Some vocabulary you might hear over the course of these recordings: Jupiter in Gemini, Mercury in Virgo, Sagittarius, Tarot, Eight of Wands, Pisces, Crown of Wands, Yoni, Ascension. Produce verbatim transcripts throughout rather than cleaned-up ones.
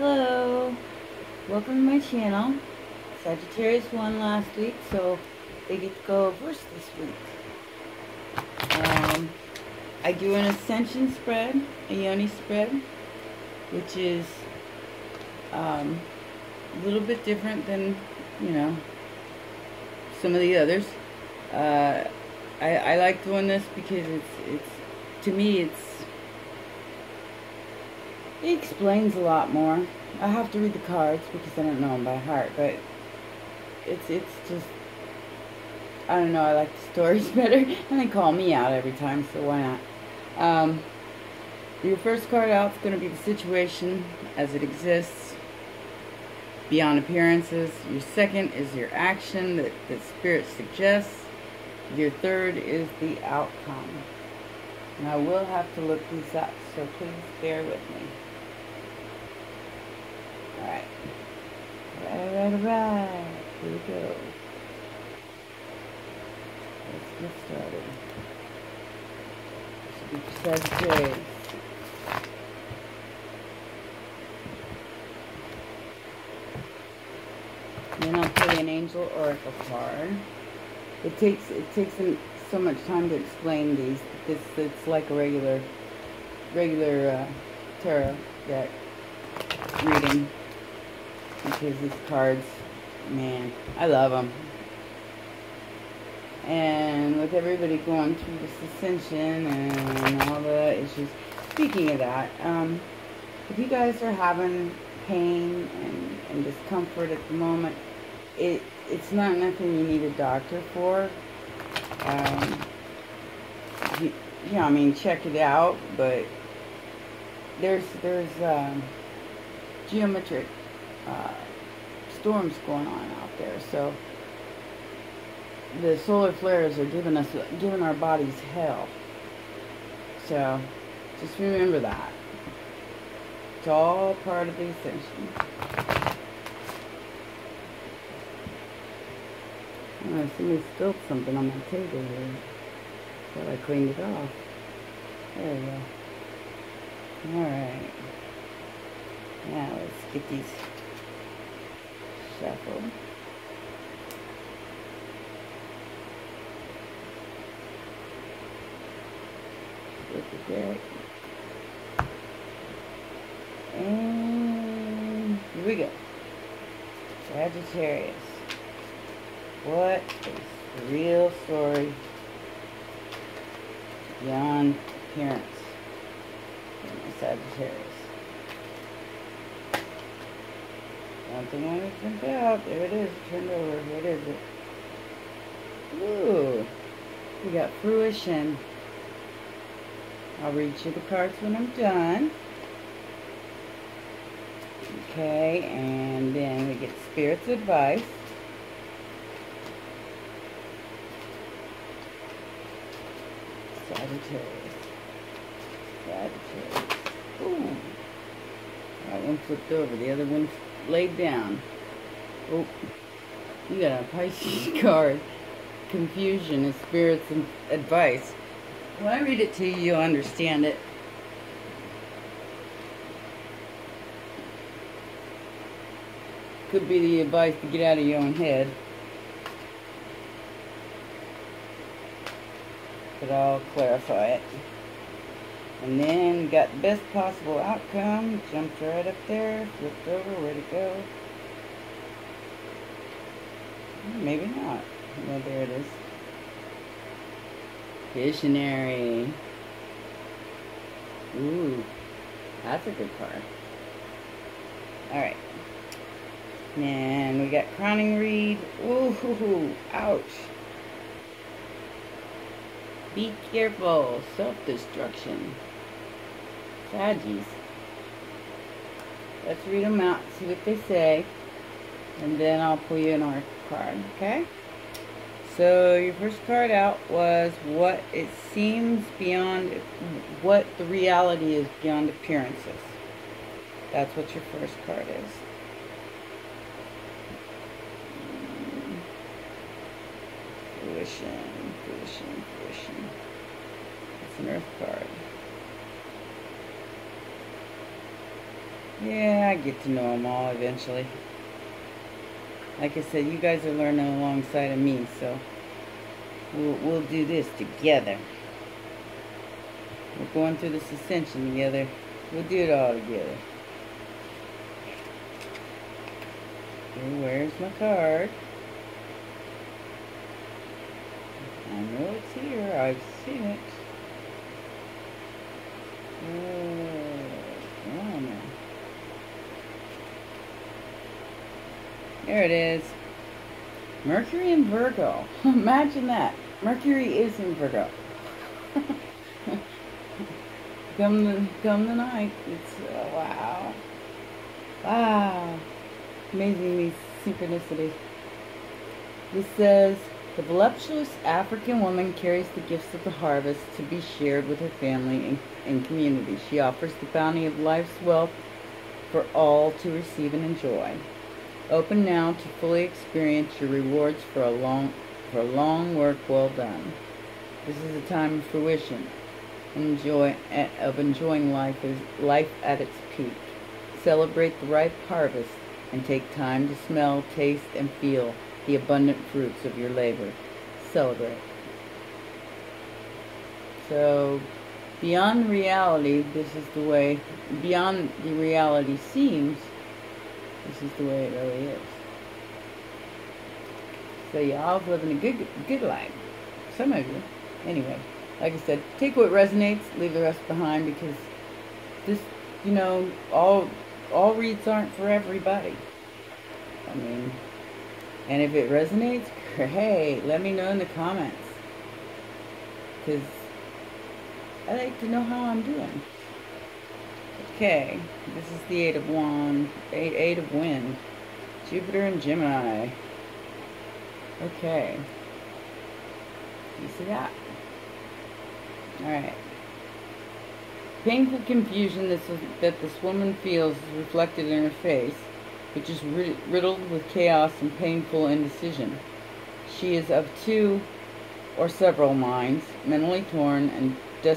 Hello, welcome to my channel. Sagittarius won last week, so they get to go first this week. Um, I do an Ascension spread, a Yoni spread, which is um, a little bit different than, you know, some of the others. Uh, I, I like doing this because it's, it's to me, it's it explains a lot more. I have to read the cards because I don't know them by heart, but it's it's just, I don't know, I like the stories better, and they call me out every time, so why not? Um, your first card out is going to be the situation as it exists, beyond appearances. Your second is your action that, that Spirit suggests. Your third is the outcome. And I will have to look these up, so please bear with me. Alright. Alright, alright, alright. Here we go. Let's get started. This will be Sagittarius. Then I'll play an angel oracle card. It takes it takes an, so much time to explain these. This it's like a regular regular uh, tarot deck reading, because these cards, man, I love them. And with everybody going through this Ascension and all the issues, speaking of that, um, if you guys are having pain and, and discomfort at the moment, it it's not nothing you need a doctor for. Um, you, you know, I mean, check it out, but there's there's um, geometric uh, storms going on out there, so the solar flares are giving us giving our bodies hell. So just remember that it's all part of the Ascension. Oh, somebody spilled something on my table here. Thought I cleaned it off. There we go. Alright. Now let's get these shuffled. Look at that. And here we go. Sagittarius. What is the real story beyond appearance in Sagittarius? Something when it turned out. There it is. Turned over. What is it? Ooh. We got fruition. I'll read you the cards when I'm done. Okay. And then we get Spirit's advice. Sagittarius. Sagittarius. Ooh. That one flipped over. The other one's laid down. Oh. You got a Pisces card. Confusion is Spirit's advice. When I read it to you, you'll understand it. Could be the advice to get out of your own head. But I'll clarify it. And then got best possible outcome. Jumped right up there. Flipped over. Where'd it go? Maybe not. No, there it is. Visionary. Ooh. That's a good card. Alright. And we got crowning reed. Ooh. Ouch. Be careful. Self-destruction. Saggies. Let's read them out, see what they say, and then I'll pull you an oracle card, okay? So your first card out was what it seems beyond, what the reality is beyond appearances. That's what your first card is. Fruition, fruition, fruition. It's an earth card. Yeah, I get to know them all eventually. Like I said, you guys are learning alongside of me, so we'll, we'll do this together. We're going through this ascension together. We'll do it all together. Okay, where's my card? I know it's here. I've seen it. Oh, come on now. There it is. Mercury in Virgo. Imagine that. Mercury is in Virgo. Come the, come the night. It's, uh, wow. Wow. Amazing synchronicity. This says, the voluptuous African woman carries the gifts of the harvest to be shared with her family and, and community. She offers the bounty of life's wealth for all to receive and enjoy. Open now to fully experience your rewards for a long, for a long work well done. This is a time of fruition. Enjoy of enjoying life is life at its peak. Celebrate the ripe harvest and take time to smell, taste, and feel the abundant fruits of your labor. Celebrate. So, beyond reality, this is the way. Beyond the reality seems, this is the way it really is. So y'all living a good, good life. Some of you, anyway. Like I said, take what resonates, leave the rest behind, because this, you know, all all reads aren't for everybody. I mean, and if it resonates, hey, let me know in the comments, because I like to know how I'm doing. Okay, this is the Eight of Wands, eight, eight of Wind, Jupiter in Gemini. Okay, you see that? Alright. Painful confusion that this, that this woman feels is reflected in her face, which is riddled with chaos and painful indecision. She is of two or several minds, mentally torn and des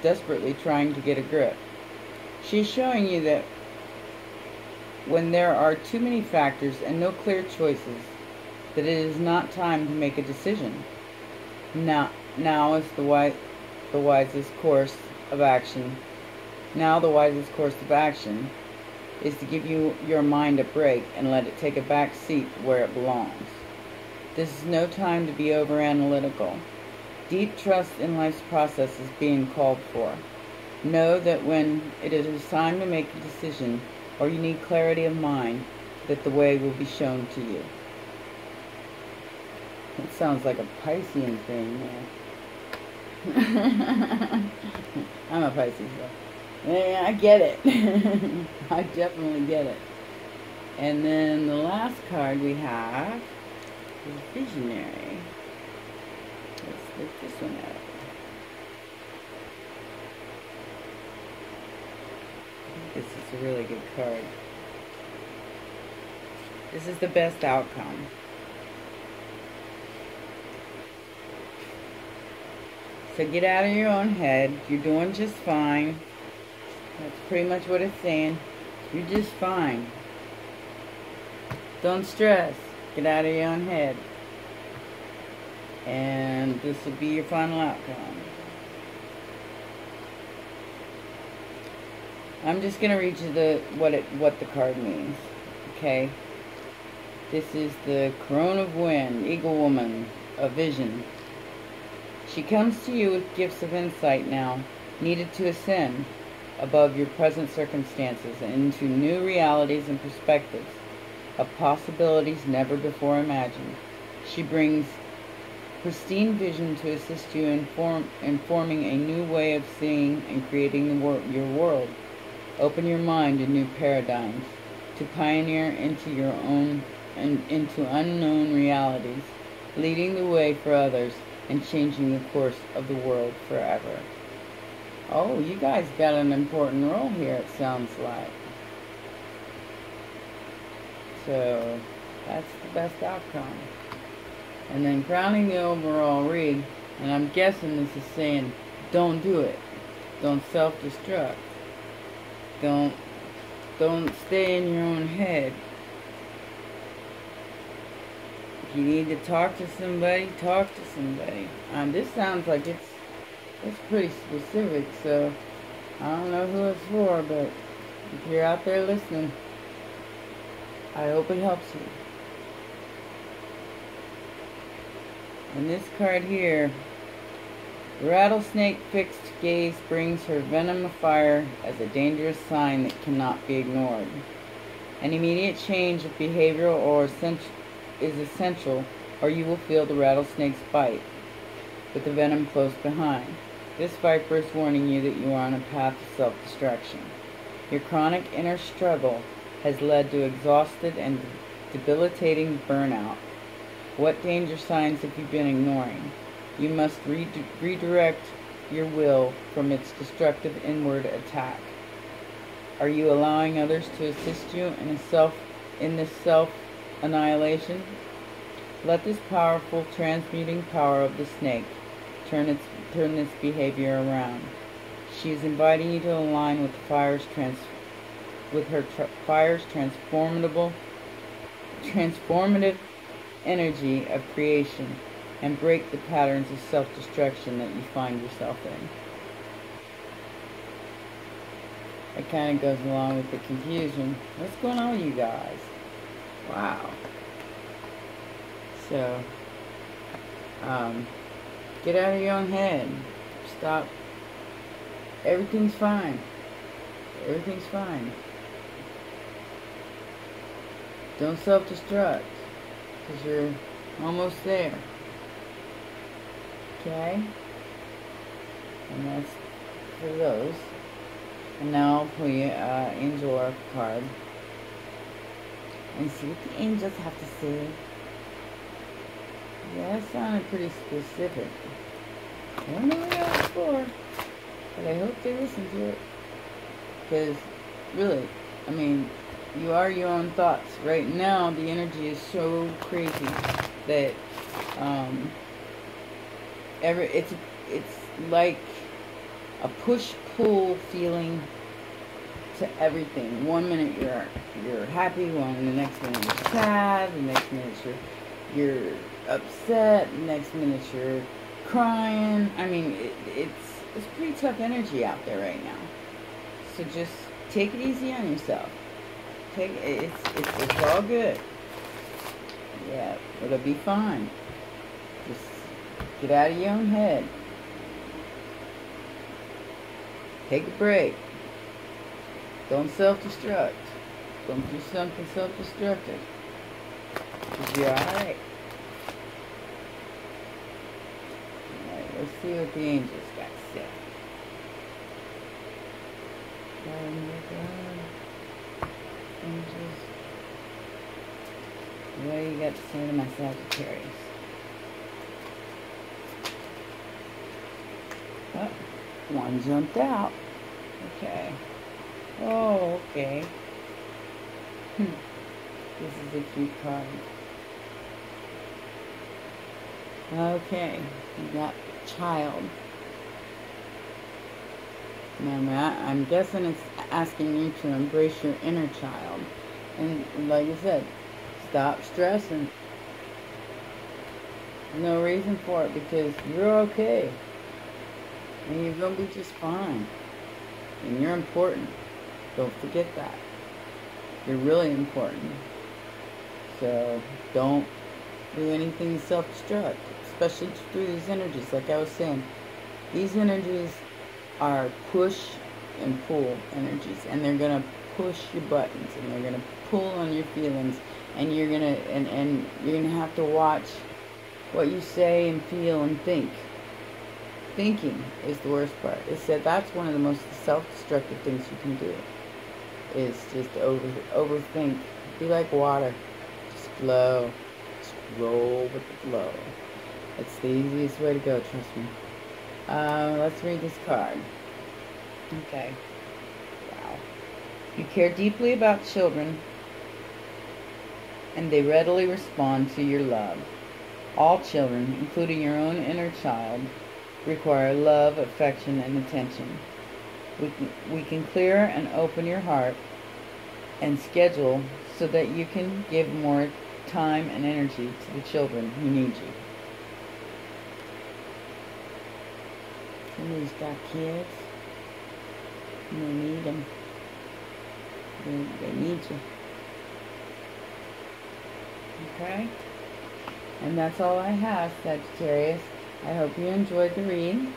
desperately trying to get a grip. She is showing you that when there are too many factors and no clear choices, that it is not time to make a decision. Now, now is the wise... the wisest course of action. Now the wisest course of action is to give you your mind a break and let it take a back seat where it belongs. This is no time to be over analytical. Deep trust in life's process is being called for. Know that when it is time to make a decision or you need clarity of mind, that the way will be shown to you. That sounds like a Piscean thing, man. I'm a Pisces, so yeah, I get it. I definitely get it. And then the last card we have is Visionary. Let's look this one up. This is a really good card. This is the best outcome. So get out of your own head. You're doing just fine. That's pretty much what it's saying. You're just fine. Don't stress. Get out of your own head. And this will be your final outcome. I'm just going to read you the what it what the card means. Okay. This is the Crown of Wands, Eagle Woman, a vision. She comes to you with gifts of insight now, needed to ascend above your present circumstances and into new realities and perspectives of possibilities never before imagined. She brings pristine vision to assist you in, form, in forming a new way of seeing and creating the wor your world. Open your mind to new paradigms, to pioneer into your own and into unknown realities, leading the way for others, and changing the course of the world forever. Oh, you guys got an important role here, it sounds like. So, that's the best outcome. And then crowning the overall read, and I'm guessing this is saying, don't do it. Don't self-destruct. Don't Don't stay in your own head. If you need to talk to somebody, talk to somebody. Um, this sounds like it's it's pretty specific, so I don't know who it's for, but if you're out there listening, I hope it helps you. And this card here, rattlesnake fixed gaze brings her venom afire as a dangerous sign that cannot be ignored. An immediate change of behavior or essential is essential, or you will feel the rattlesnake's bite, with the venom close behind. This viper is warning you that you are on a path of self-destruction. Your chronic inner struggle has led to exhausted and debilitating burnout. What danger signs have you been ignoring? You must re redirect your will from its destructive inward attack. Are you allowing others to assist you in a self in this self-annihilation? Let this powerful transmuting power of the snake turn its turn this behavior around. She is inviting you to align with the fire's trans with her tra fire's transformable transformative energy of creation, and break the patterns of self-destruction that you find yourself in. It kind of goes along with the confusion. What's going on with you guys? Wow. So, um, get out of your own head. Stop. Everything's fine. Everything's fine. Don't self-destruct, because you're almost there. Okay, and that's for those. And now I'll pull you uh, angel orb card and see what the angels have to say. Yeah, that sounded pretty specific. I don't know what that was for, but I hope they listen to it, because really, I mean, you are your own thoughts. Right now, the energy is so crazy that um, every it's it's like a push-pull feeling to everything. One minute you're you're happy, one the next minute you're sad, the next minute you're you're upset, the next minute you're crying. I mean, it, it's it's pretty tough energy out there right now. So just take it easy on yourself. Take it's it's, it's all good. Yeah, it'll be fine. Just get out of your own head. Take a break. Don't self-destruct. Don't do something self-destructive. You'll be alright. Alright, let's see what the angels got to say. Oh my God. Angels. What do you got to say to my Sagittarius? Oh, one jumped out. Okay. Oh, okay. Hmm. This is a cute card. Okay. You got the child. Remember, I, I'm guessing it's asking you to embrace your inner child. And like I said, stop stressing. No reason for it, because you're okay. And you're going to be just fine. And you're important. Don't forget that. You're really important. So don't do anything self-destruct. Especially through these energies. Like I was saying, these energies are push and pull energies. And they're going to push your buttons. And they're going to pull on your feelings. And you're going to and, and you're going to have to watch what you say and feel and think. Thinking is the worst part. It said that's one of the most self-destructive things you can do. Is just over overthink. Be like water. Just flow. Just roll with the flow. It's the easiest way to go, trust me. Uh, let's read this card. Okay. Wow. You care deeply about children, and they readily respond to your love. All children, including your own inner child, require love, affection, and attention. We can, we can clear and open your heart and schedule so that you can give more time and energy to the children who need you. Somebody's got kids, and they need them. They, they need you. Okay? And that's all I have, Sagittarius. I hope you enjoyed the read.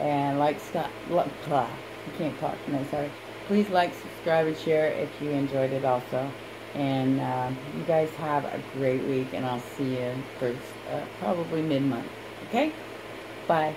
And like, Scott, look, I can't talk, no, sorry. Please like, subscribe, and share if you enjoyed it also. And uh, you guys have a great week, and I'll see you for uh, probably mid-month. Okay? Bye.